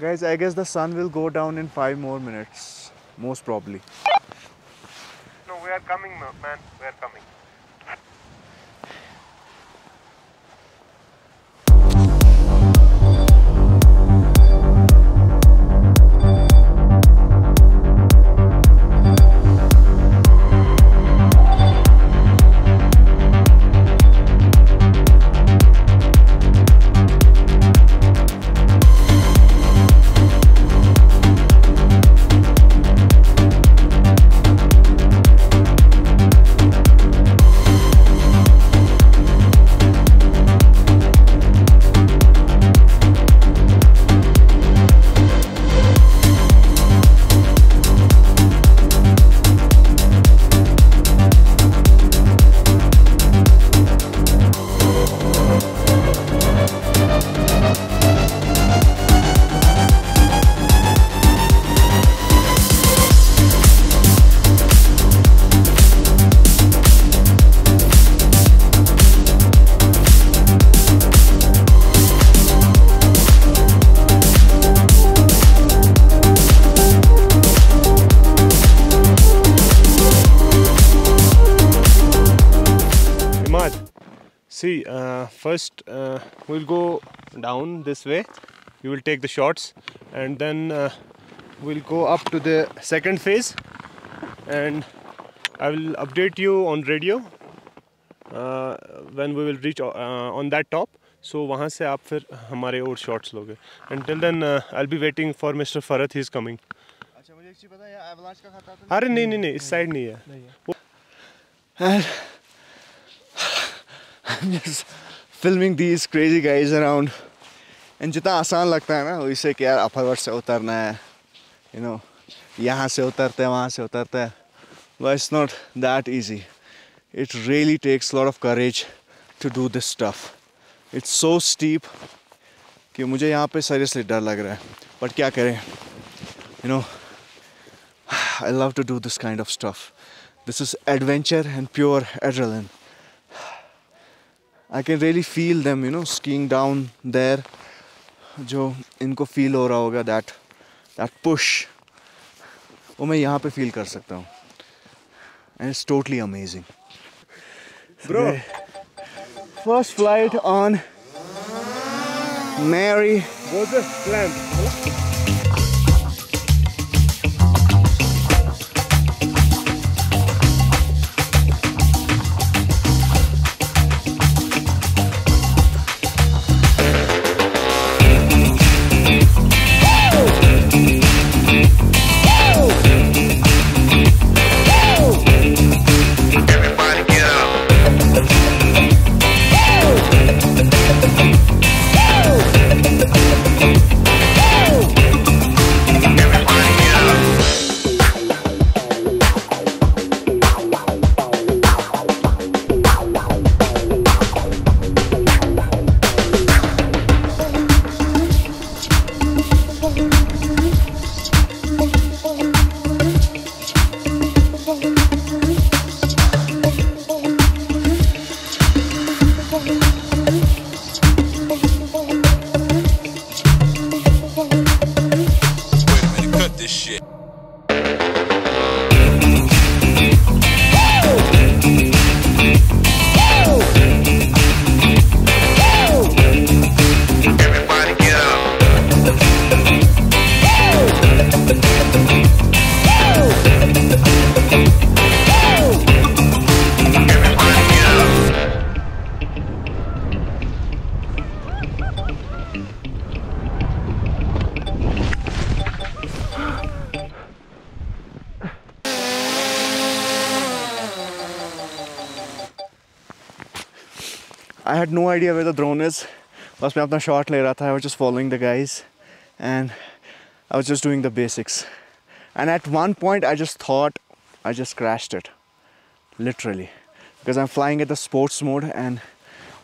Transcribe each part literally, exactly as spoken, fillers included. Guys, I guess the sun will go down in five more minutes, most probably. No, we are coming, man. We are coming. See, uh, first uh, we'll go down this way, you will take the shots, and then uh, we'll go up to the second phase, and I will update you on radio uh, when we will reach uh, on that top. So wahan se aap fir hamare aur shots loge. Until then uh, I'll be waiting for Mister Farhat, he is coming. Acha mujhe ek cheez pata hai, avalanche ka khatra to nahi? Arre nahi nahi, is side nahi hai. I'm just filming these crazy guys around, and jitna aasan lagta hai na usse ki yaar upper world se utarna hai, you know, yahan se utarte hai, wahan se utarte hai, but it's not that easy. It really takes a lot of courage to do this stuff. It's so steep ki mujhe yahan pe seriously dar lag raha hai, but kya kare, you know, I love to do this kind of stuff. This is adventure and pure adrenaline. I can really feel them, you know, skiing down there. जो इनको feel हो रहा होगा, that that push, वो मैं यहाँ पे feel कर सकता हूँ, and it's totally amazing, bro. First flight on Mary. What's the plan? I had no idea where the drone is. I was taking my shot, I was just following the guys, and I was just doing the basics. And at one point I just thought I just crashed it, literally, because I'm flying at the sports mode, and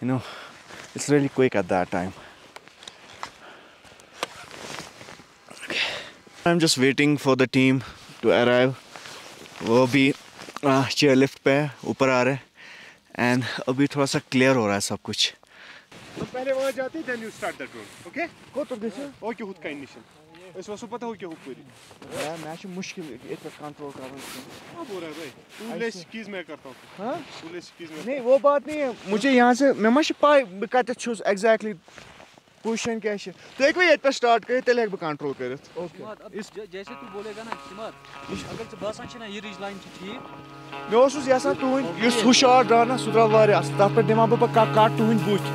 you know, it's really quick at that time. Okay. I'm just waiting for the team to arrive. वो भी chairlift पे ऊपर आ रहे, and abhi thoda sa clear ho raha hai sab kuch. Tum pehle wahan jaate, then you start the drone, okay? Go to this, okay, khud ka ignition. Esse vai só para o que eu fui. É, mas acho muito difícil esse controle करना. हाँ बोल रहा है भाई. उल्ले skis में करता हूँ. हाँ? उल्ले स्कीज में. नहीं वो बात नहीं है. मुझे यहाँ से मैं मच पाई बिकाते चूस exactly पोजीशन क्या है. तो एक बार ये तो स्टार्ट करे तेरे एक बार कंट्रोल करे. ओके. इस जैसे तू बोलेगा ना किस्मत. अगर तो बस अच्छा ना ये रिज लाइन चाहिए. मैं उस उस यहाँ तू इन ये सुशार डाना सुधरवारे अस्ताप पे दिमाग पे काट तू इन बूट.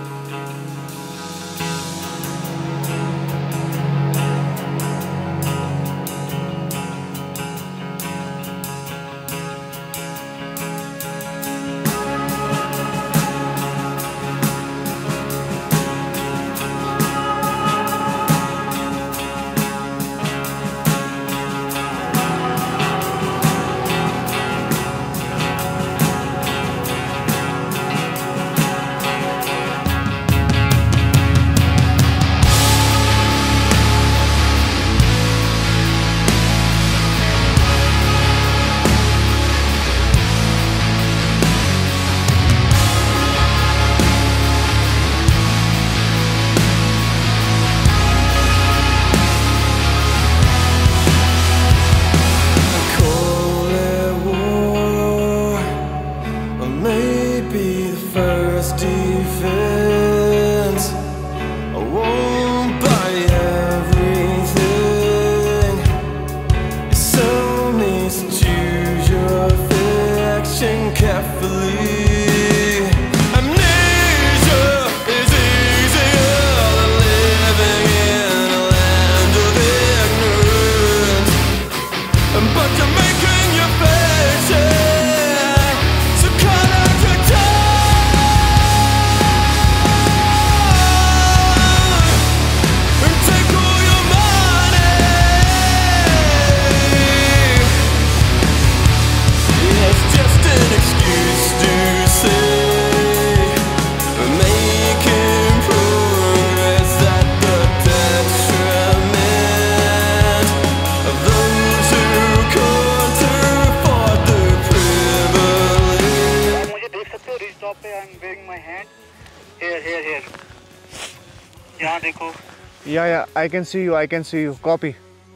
Yeah, yeah, I can see you, I can see you. Copy.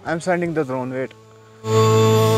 I'm sending the drone, wait.